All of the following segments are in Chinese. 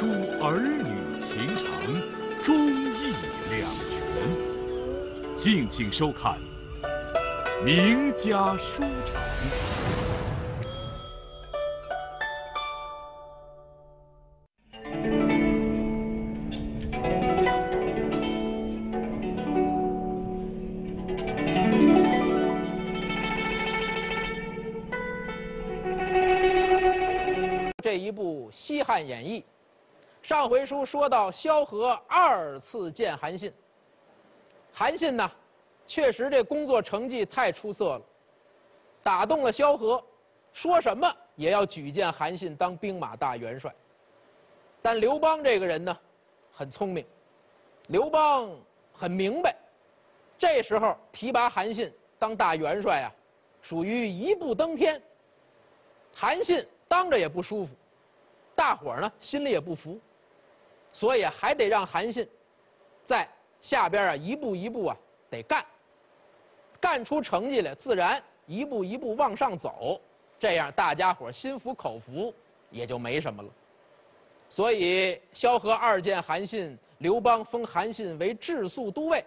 抒儿女情长，忠义两全。敬请收看《名家书场》。这一部《西汉演义》，上回书说到萧何二次见韩信。韩信呢，确实这工作成绩太出色了，打动了萧何，说什么也要举荐韩信当兵马大元帅。但刘邦这个人呢，很聪明，刘邦很明白，这时候提拔韩信当大元帅啊，属于一步登天。韩信当着也不舒服，大伙儿呢心里也不服，所以还得让韩信在下边啊一步一步啊得干，干出成绩来，自然一步一步往上走，这样大家伙心服口服，也就没什么了。所以萧何二见韩信，刘邦封韩信为治粟都尉，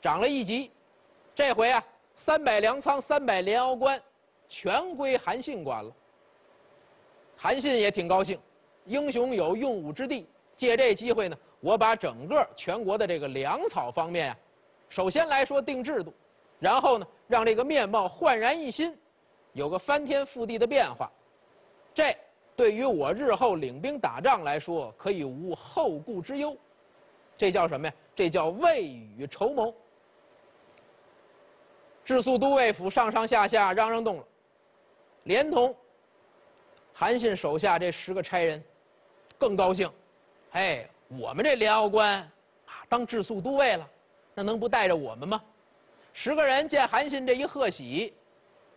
长了一级。这回啊，300粮仓、300连垭官，全归韩信管了。韩信也挺高兴，英雄有用武之地，借这机会呢，我把整个全国的这个粮草方面啊，首先来说定制度，然后呢，让这个面貌焕然一新，有个翻天覆地的变化，这对于我日后领兵打仗来说，可以无后顾之忧。这叫什么呀？这叫未雨绸缪。治粟都尉府上上下下嚷嚷动了，连同韩信手下这10个差人，更高兴，哎，我们这连垭官啊，当治粟都尉了，那能不带着我们吗？10个人见韩信这一贺喜，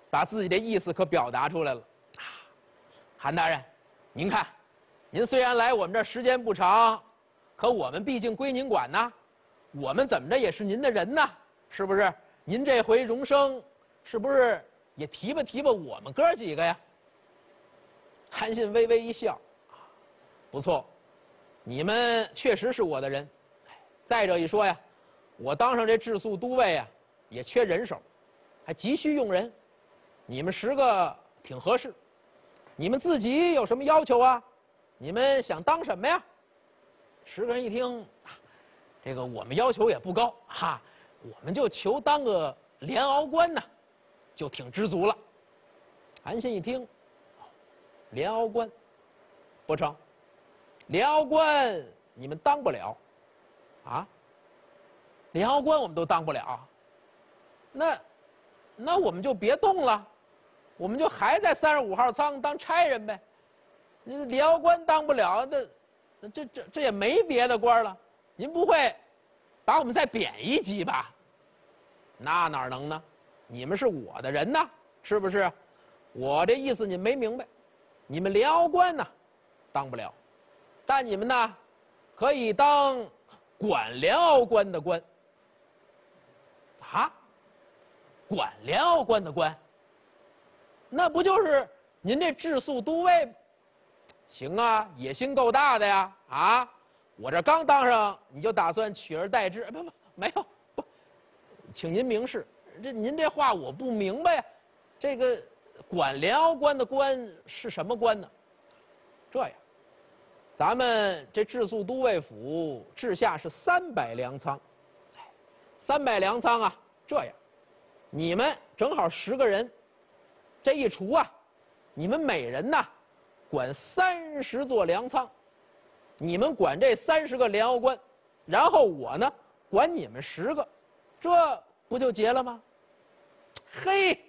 把自己的意思可表达出来了。啊，韩大人，您看，您虽然来我们这儿时间不长，可我们毕竟归您管呐，我们怎么着也是您的人呐，是不是？您这回荣升，是不是也提拔提拔我们哥几个呀？韩信微微一笑，不错，你们确实是我的人。再者一说呀，我当上这治粟都尉啊，也缺人手，还急需用人，你们10个挺合适。你们自己有什么要求啊？你们想当什么呀？10个人一听，这个我们要求也不高哈，我们就求当个连垭官呢，就挺知足了。韩信一听。连垭官不成，连垭官你们当不了啊，连垭官我们都当不了，那我们就别动了，我们就还在35号仓当差人呗。连垭官当不了，这也没别的官了，您不会把我们再贬一级吧？那哪能呢？你们是我的人呐，是不是？我这意思你没明白，你们连垭官呢，当不了，但你们呢，可以当管连垭官的官。啊，管连垭官的官，那不就是您这治粟都尉？行啊，野心够大的呀！啊，我这刚当上，你就打算取而代之？不，没有，不，请您明示。您这话我不明白呀，这个。管连垭官的官是什么官呢？这样，咱们这治粟都尉府治下是300粮仓，300粮仓啊，这样，你们正好10个人，这一除啊，你们每人呐，管30座粮仓，你们管这30个连垭官，然后我呢管你们10个，这不就结了吗？嘿。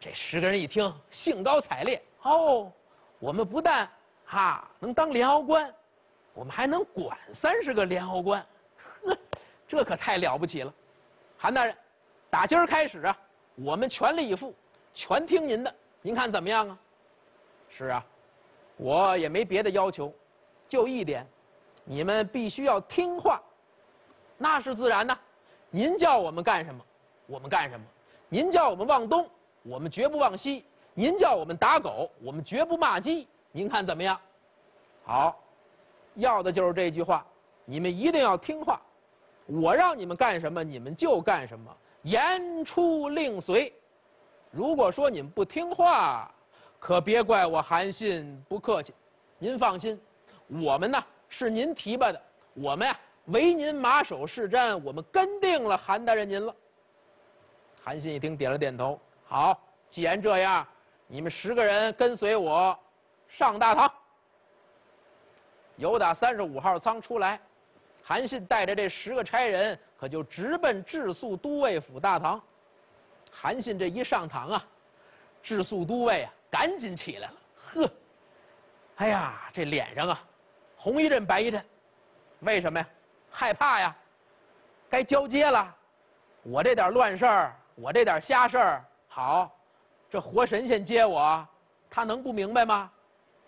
这10个人一听，兴高采烈。哦，我们不但能当连垭官，我们还能管30个连垭官，呵，这可太了不起了。韩大人，打今儿开始啊，我们全力以赴，全听您的，您看怎么样啊？是啊，我也没别的要求，就一点，你们必须要听话。那是自然的，您叫我们干什么，我们干什么；您叫我们往东，我们绝不往西，您叫我们打狗，我们绝不骂鸡，您看怎么样？好，要的就是这句话：你们一定要听话，我让你们干什么，你们就干什么，言出令随。如果说你们不听话，可别怪我韩信不客气。您放心，我们呢是您提拔的，我们呀为您马首是瞻，我们跟定了韩大人您了。韩信一听，点了点头。好，既然这样，你们10个人跟随我上大堂。由打35号仓出来，韩信带着这10个差人，可就直奔治粟都尉府大堂。韩信这一上堂啊，治粟都尉啊赶紧起来了，呵，哎呀，这脸上啊红一阵白一阵，为什么呀？害怕呀，该交接了。我这点乱事儿，我这点瞎事儿，好，这活神仙接我，他能不明白吗？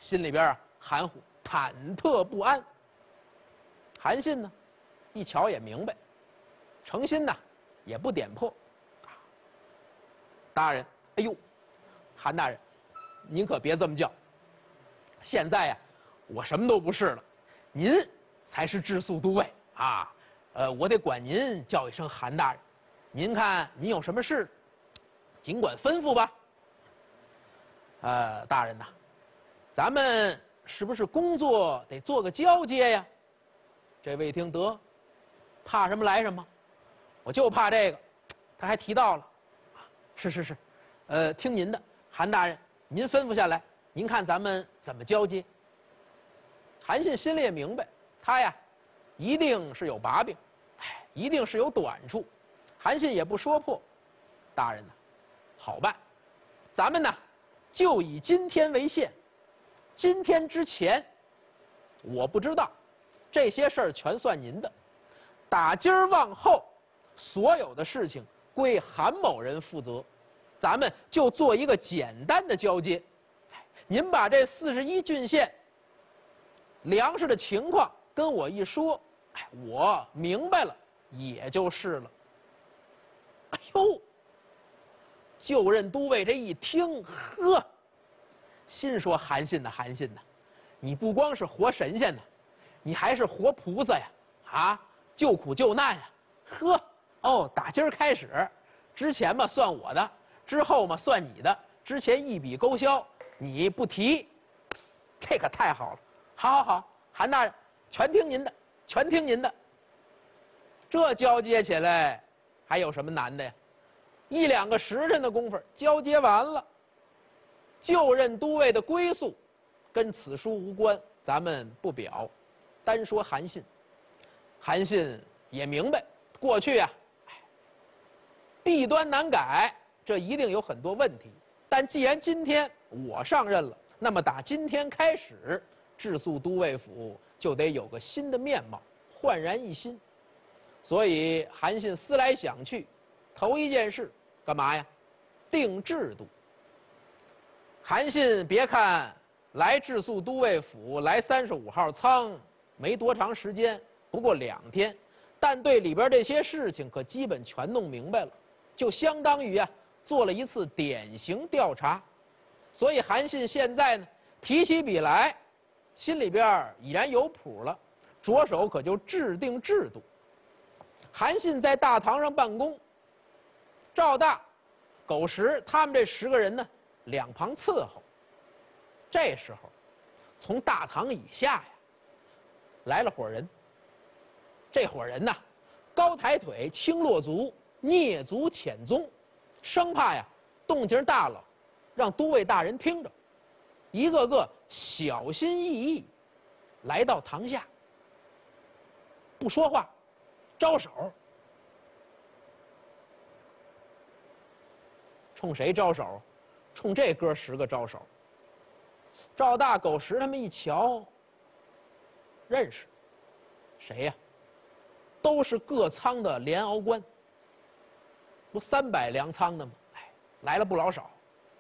心里边啊含糊。忐忑不安。韩信呢，一瞧也明白，诚心呢也不点破。大人，哎呦，韩大人，您可别这么叫。现在呀，我什么都不是了，您才是治粟都尉啊。我得管您叫一声韩大人。您看您有什么事，尽管吩咐吧。大人呐，咱们是不是工作得做个交接呀？这位一听，得，怕什么来什么，我就怕这个。他还提到了，是是是，听您的，韩大人，您吩咐下来，您看咱们怎么交接。韩信心里也明白，他呀，一定是有把柄，哎，一定是有短处。韩信也不说破，大人呐，好办，咱们呢，就以今天为限。今天之前，我不知道，这些事儿全算您的。打今儿往后，所有的事情归韩某人负责，咱们就做一个简单的交接。您把这41郡县粮食的情况跟我一说，哎，我明白了，也就是了。哎呦，就任都尉这一听，呵。心说韩信呐，韩信呐，你不光是活神仙呐，你还是活菩萨呀！啊，救苦救难呀！呵，哦，打今儿开始，之前嘛算我的，之后嘛算你的，之前一笔勾销，你不提，这可太好了！好好好，韩大人，全听您的，全听您的。这交接起来还有什么难的呀？1-2个时辰的功夫，交接完了。就任都尉的归宿，跟此书无关，咱们不表。单说韩信，韩信也明白，过去啊，弊端难改，这一定有很多问题。但既然今天我上任了，那么打今天开始，治粟都尉府就得有个新的面貌，焕然一新。所以韩信思来想去，头一件事干嘛呀？定制度。韩信别看来治粟都尉府，来35号仓没多长时间，不过2天，但对里边这些事情可基本全弄明白了，就相当于啊做了一次典型调查。所以韩信现在呢提起笔来，心里边已然有谱了，着手可就制定制度。韩信在大堂上办公，赵大、狗石他们这10个人呢两旁伺候。这时候从大堂以下呀来了伙人。这伙人呐，高抬腿，轻落足，蹑足潜踪，生怕呀动静大了让都尉大人听着，一个个小心翼翼来到堂下，不说话，招手。冲谁招手？冲这哥10个招手。赵大、狗石他们一瞧，认识，谁呀？都是各仓的连敖官，不300粮仓的吗？哎，来了不老少，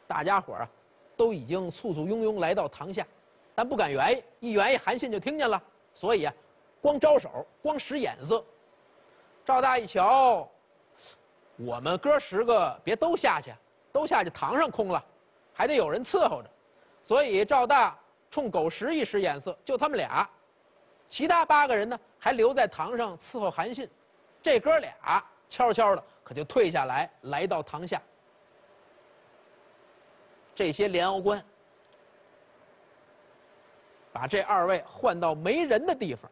大家伙啊，都已经簇簇拥拥来到堂下，但不敢原意，一原意韩信就听见了，所以啊，光招手，光使眼色。赵大一瞧，我们哥10个别都下去。都下去，堂上空了，还得有人伺候着，所以赵大冲狗石一使眼色，就他们俩，其他8个人呢还留在堂上伺候韩信，这哥俩悄悄的可就退下来，来到堂下。这些连敖官把这2位换到没人的地方。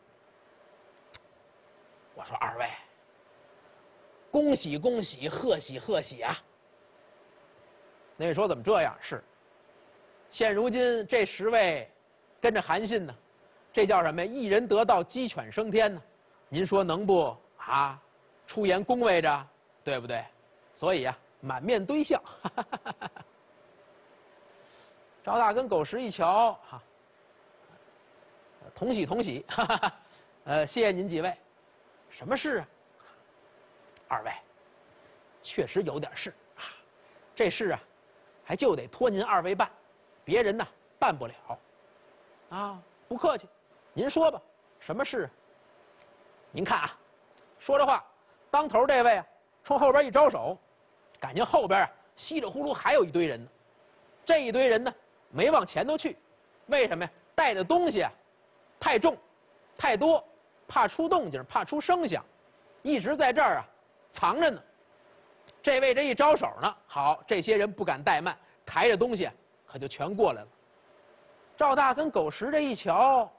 我说2位，恭喜恭喜，贺喜贺喜啊！那位说怎么这样？是，现如今这10位跟着韩信呢，这叫什么呀？一人得道，鸡犬升天呢。您说能不啊？出言恭维着，对不对？所以啊，满面堆笑。赵大跟狗食一瞧，哈、啊，同喜同喜，哈哈，谢谢您2位。什么事啊？2位，确实有点事啊，这事啊，还就得托您2位办，别人呢办不了，啊，不客气，您说吧，什么事？您看啊，说这话，当头这位啊，冲后边一招手，感情后边啊稀里呼噜还有一堆人呢，这一堆人呢没往前头去，为什么呀？带的东西啊太重，太多。怕出动静，怕出声响，一直在这儿啊藏着呢。这位这一招手呢，好，这些人不敢怠慢，抬着东西可就全过来了。赵大跟狗食这一瞧，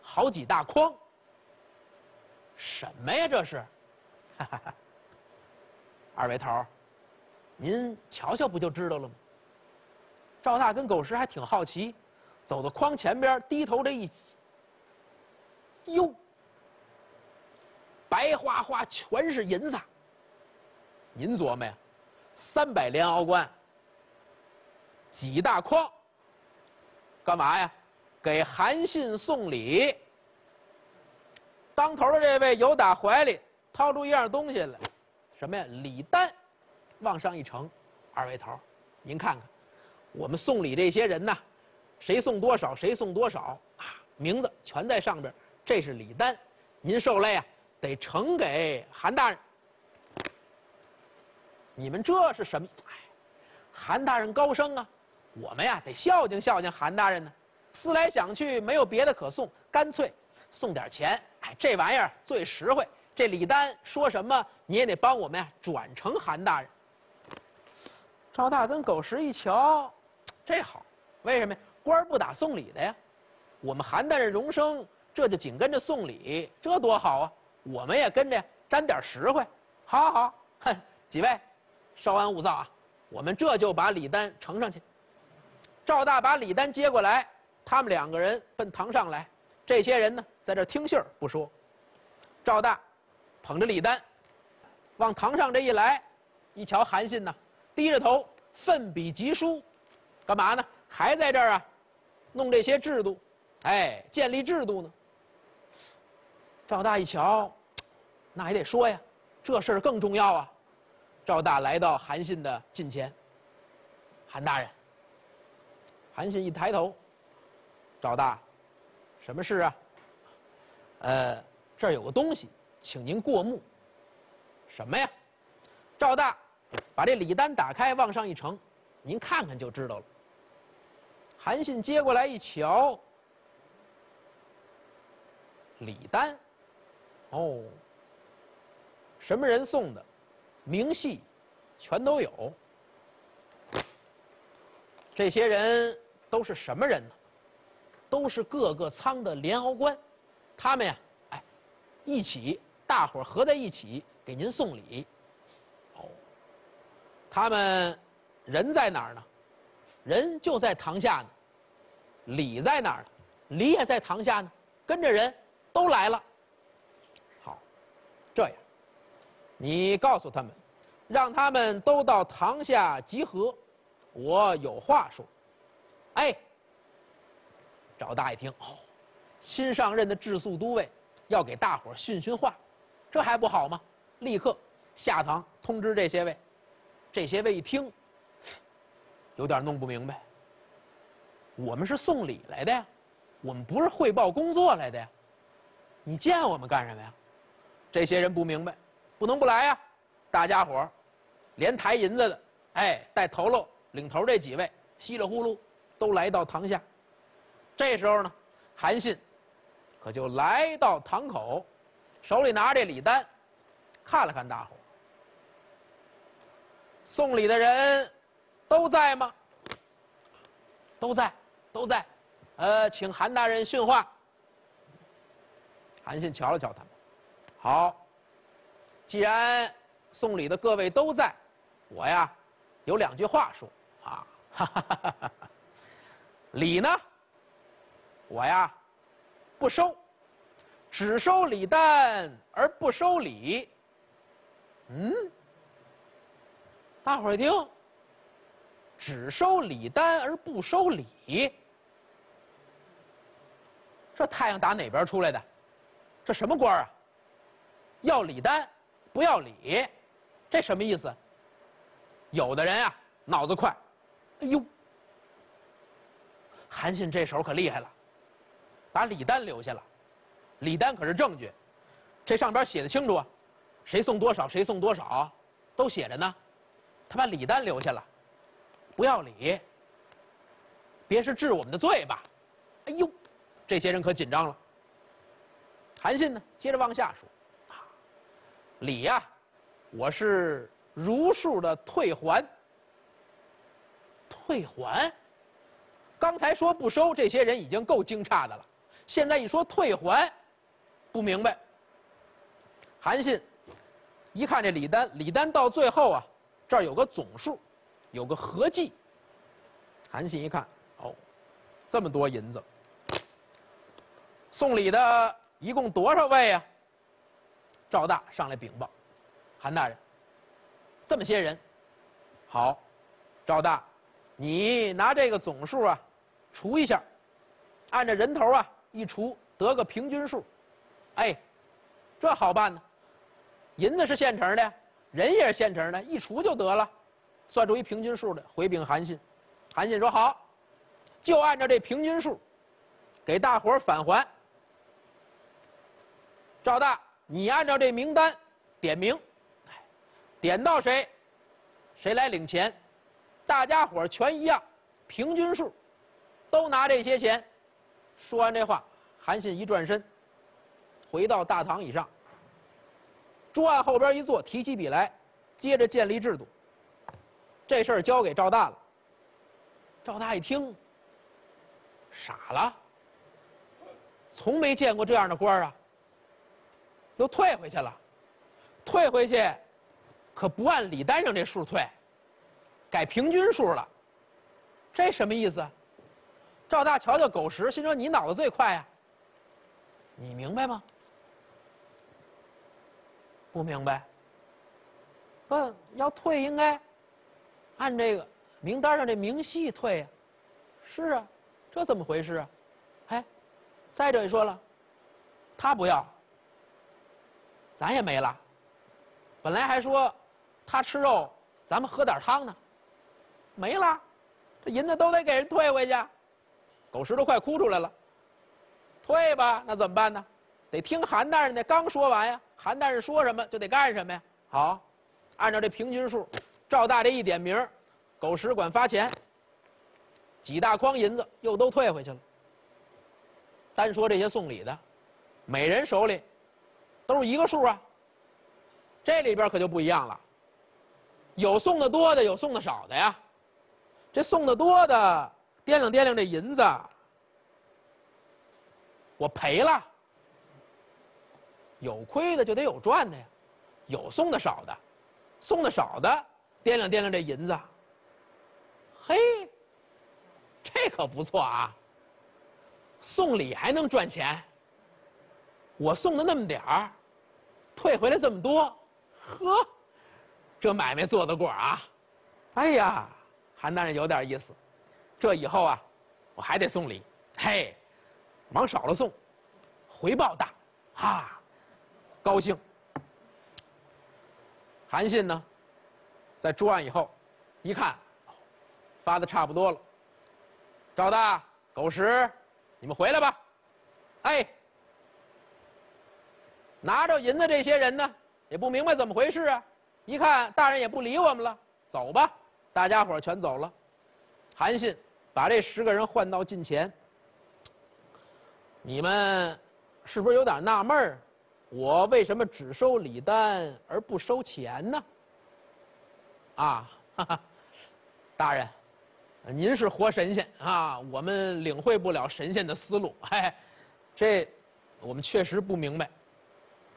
好几大筐，什么呀这是？哈哈哈！2位头，您瞧瞧不就知道了吗？赵大跟狗食还挺好奇，走到筐前边，低头这一，哟。白花花全是银子，您琢磨呀，300连敖官，几大筐，干嘛呀？给韩信送礼。当头的这位由打怀里掏出一样东西来，什么呀？礼单，往上一呈。2位头，您看看，我们送礼这些人呐，谁送多少，谁送多少啊？名字全在上边，这是礼单，您受累啊。得呈给韩大人。你们这是什么？哎，韩大人高升啊，我们呀得孝敬孝敬韩大人呢。思来想去，没有别的可送，干脆送点钱。哎，这玩意儿最实惠。这礼单说什么你也得帮我们呀转呈韩大人。赵大跟狗食一瞧，这好，为什么呀？官儿不打送礼的呀。我们韩大人荣升，这就紧跟着送礼，这多好啊！我们也跟着沾点实惠，好好好，几位，稍安勿躁啊，我们这就把礼单呈上去。赵大把礼单接过来，他们2个人奔堂上来。这些人呢，在这听信儿不说。赵大捧着礼单，往堂上这一来，一瞧韩信呢，低着头奋笔疾书，干嘛呢？还在这儿啊，弄这些制度，哎，建立制度呢。赵大一瞧，那也得说呀，这事儿更重要啊。赵大来到韩信的近前，韩大人。韩信一抬头，赵大，什么事啊？这儿有个东西，请您过目。什么呀？赵大把这礼单打开，往上一呈，您看看就知道了。韩信接过来一瞧，礼单。哦，什么人送的，明细全都有。这些人都是什么人呢？都是各个仓的连敖官，他们呀，哎，一起，大伙儿合在一起给您送礼。哦，他们人在哪儿呢？人就在堂下呢。礼在哪儿呢？礼也在堂下呢，跟着人都来了。这样，你告诉他们，让他们都到堂下集合，我有话说。哎，赵大一听，哦，新上任的治粟都尉要给大伙儿训训话，这还不好吗？立刻下堂通知这些位。这些位一听，有点弄不明白。我们是送礼来的呀，我们不是汇报工作来的呀，你见我们干什么呀？这些人不明白，不能不来呀！大家伙儿，连抬银子的，哎，带头喽，领头这几位，稀里呼噜都来到堂下。这时候呢，韩信可就来到堂口，手里拿着礼单，看了看大伙。送礼的人都在吗？都在，都在。请韩大人训话。韩信瞧了瞧他们，好，既然送礼的各位都在，我呀有两句话说啊。哈哈哈哈礼呢，我呀不收，只收礼单而不收礼。嗯，大伙儿一听，只收礼单而不收礼，这太阳打哪边出来的？这什么官啊？要礼单不要礼，这什么意思？有的人啊脑子快，哎呦！韩信这手可厉害了，把礼单留下了，礼单可是证据，这上边写的清楚啊，谁送多少，谁送多少，都写着呢。他把礼单留下了，不要礼，别是治我们的罪吧？哎呦，这些人可紧张了。韩信呢，接着往下说，礼呀，我是如数的退还。退还？刚才说不收，这些人已经够惊诧的了。现在一说退还，不明白。韩信一看这礼单，礼单到最后啊，这儿有个总数，有个合计。韩信一看，哦，这么多银子，送礼的一共多少位啊？赵大上来禀报，韩大人，这么些人。好，赵大，你拿这个总数啊。除一下，按照人头啊一除，得个平均数。哎，这好办呢，银子是现成的，人也是现成的，一除就得了，算出一平均数的。回禀韩信，韩信说好，就按照这平均数，给大伙儿返还。赵大，你按照这名单点名，点到谁，谁来领钱，大家伙儿全一样，平均数。都拿这些钱。说完这话，韩信一转身，回到大堂以上，桌案后边一坐，提起笔来，接着建立制度。这事儿交给赵大了。赵大一听，傻了，从没见过这样的官儿啊，又退回去了。退回去，可不按礼单上这数退，改平均数了。这什么意思？赵大瞧瞧狗食，心说你脑子最快呀，你明白吗？不明白。说要退应该按这个名单上这明细退呀。是啊，这怎么回事啊？哎，再者也说了，他不要，咱也没了。本来还说他吃肉，咱们喝点汤呢，没了，这银子都得给人退回去。狗食都快哭出来了，退吧，那怎么办呢？得听韩大人的，刚说完呀，韩大人说什么就得干什么呀。好，按照这平均数，赵大这一点名，狗食管发钱，几大筐银子又都退回去了。单说这些送礼的，每人手里都是一个数啊，这里边可就不一样了，有送的多的，有送的少的呀。这送的多的掂量掂量这银子，我赔了，有亏的就得有赚的呀，有送的少的，送的少的掂量掂量这银子，嘿，这可不错啊，送礼还能赚钱，我送的那么点儿，退回来这么多，呵，这买卖做得过啊。哎呀，韩大人有点意思，这以后啊，我还得送礼，嘿，往少了送，回报大，啊，高兴。韩信呢，在桌案以后，一看，发的差不多了。赵大、狗食，你们回来吧。哎，拿着银子这些人呢，也不明白怎么回事啊。一看大人也不理我们了，走吧，大家伙全走了。韩信把这10个人换到近前，你们是不是有点纳闷儿？我为什么只收礼单而不收钱呢？啊，哈哈，大人，您是活神仙啊，我们领会不了神仙的思路。哎，这我们确实不明白，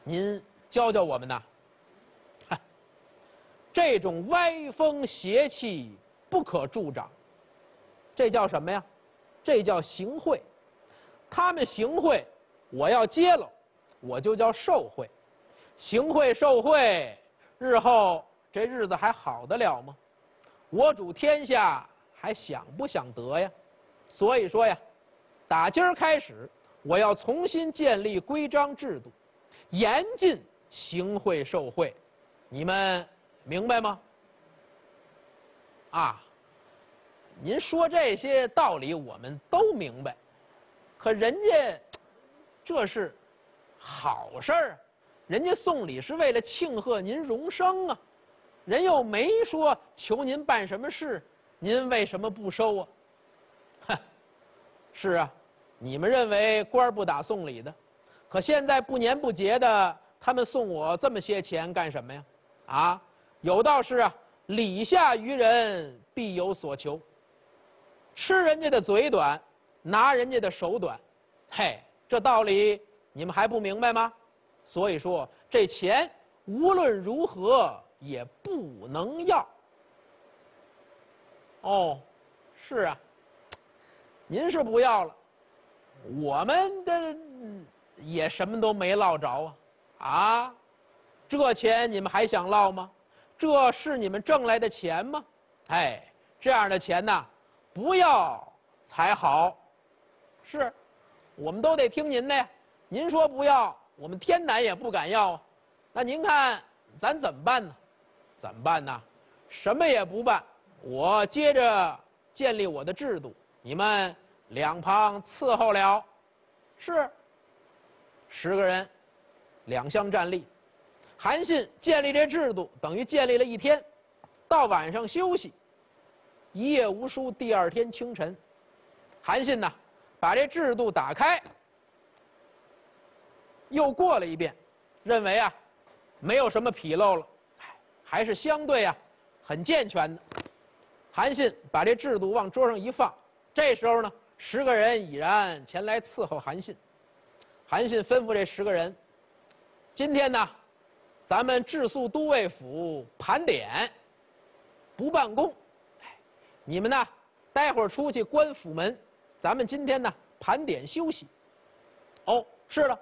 您教教我们呐。哎，这种歪风邪气不可助长，这叫什么呀？这叫行贿。 他们行贿，我要揭露，我就叫受贿。行贿受贿，日后这日子还好得了吗？我主天下还想不想得呀？所以说呀，打今儿开始，我要重新建立规章制度，严禁行贿受贿。你们明白吗？啊，您说这些道理，我们都明白。 可人家，这是好事儿，人家送礼是为了庆贺您荣升啊，人又没说求您办什么事，您为什么不收啊？哼，是啊，你们认为官儿不打送礼的，可现在不年不节的，他们送我这么些钱干什么呀？啊，有道是啊，礼下于人必有所求，吃人家的嘴短。 拿人家的手短，嘿，这道理你们还不明白吗？所以说，这钱无论如何也不能要。哦，是啊，您是不要了，我们的也什么都没落着啊！啊，这钱你们还想落吗？这是你们挣来的钱吗？哎，这样的钱呐，不要才好。 是，我们都得听您的呀。您说不要，我们天南也不敢要啊。那您看咱怎么办呢？怎么办呢？什么也不办，我接着建立我的制度，你们两旁伺候了。是。10个人，2相站立。韩信建立这制度，等于建立了一天，到晚上休息，一夜无书。第2天清晨，韩信呢？ 把这制度打开，又过了一遍，认为啊，没有什么纰漏了，还是相对啊，很健全的。韩信把这制度往桌上一放，这时候呢，10个人已然前来伺候韩信。韩信吩咐这10个人，今天呢，咱们治粟都尉府盘点，不办公。你们呢，待会儿出去关府门。 咱们今天呢，盘点休息。哦，是了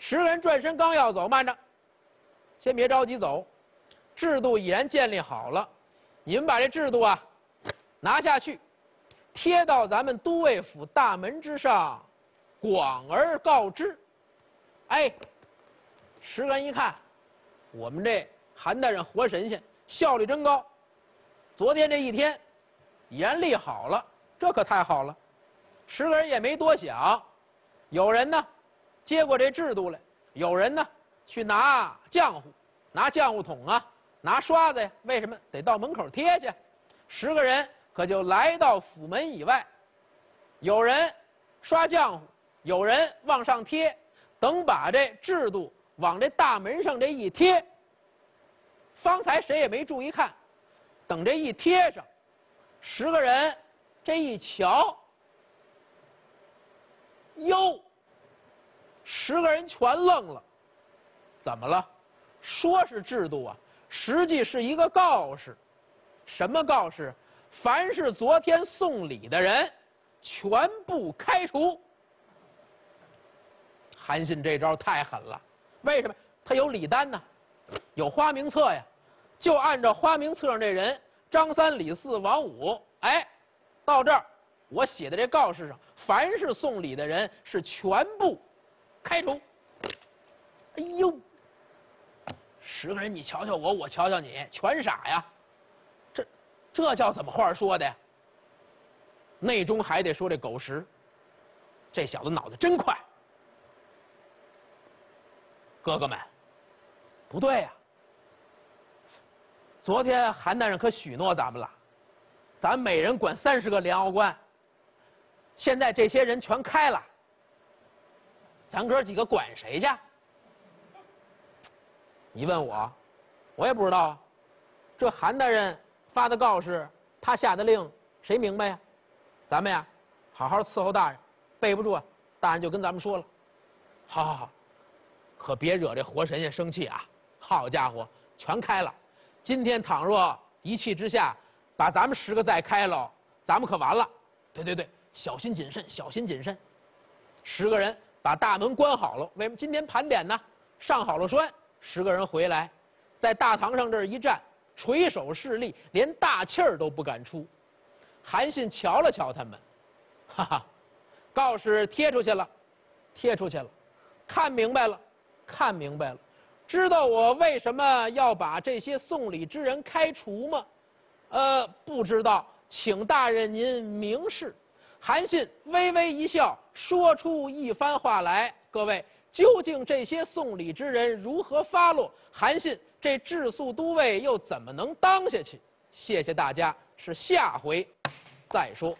，10人转身刚要走，慢着，先别着急走，制度已然建立好了，你们把这制度啊拿下去，贴到咱们都尉府大门之上，广而告之。哎，10人一看，我们这韩大人活神仙，效率真高。昨天这一天，已然立好了，这可太好了。 10个人也没多想，有人呢接过这制度来，有人呢去拿浆糊，拿浆糊桶啊，拿刷子呀。为什么得到门口贴去？10个人可就来到府门以外，有人刷浆糊，有人往上贴。等把这制度往这大门上这一贴，方才谁也没注意看，等这一贴上，10个人这一瞧。 哟，10个人全愣了，怎么了？说是制度啊，实际是一个告示。什么告示？凡是昨天送礼的人，全部开除。韩信这招太狠了，为什么？他有礼单呢，有花名册呀，就按照花名册上这人，张3、李4、王5，哎，到这儿。 我写的这告示上，凡是送礼的人是全部开除。哎呦，10个人你瞧瞧我，我瞧瞧你，全傻呀！这叫怎么话说的呀？内中还得说这狗食，这小子脑袋真快。哥哥们，不对呀、啊！昨天韩大人可许诺咱们了，咱每人管30个粮坳官。 现在这些人全开了，咱哥几个管谁去？你问我，我也不知道啊。这韩大人发的告示，他下的令，谁明白呀？咱们呀，好好伺候大人，备不住啊，大人就跟咱们说了。好好好，可别惹这活神仙生气啊！好家伙，全开了。今天倘若一气之下把咱们10个再开喽，咱们可完了。对对对，小心谨慎，小心谨慎。10个人把大门关好了，为什么？今天盘点呢，上好了栓。10个人回来，在大堂上这一站，垂手侍立，连大气儿都不敢出。韩信瞧了瞧他们，哈哈，告示贴出去了，贴出去了，看明白了，看明白了，知道我为什么要把这些送礼之人开除吗？不知道，请大人您明示。韩信微微一笑，说出一番话来，各位。究竟这些送礼之人如何发落？韩信这治粟都尉又怎么能当下去？谢谢大家，是下回再说。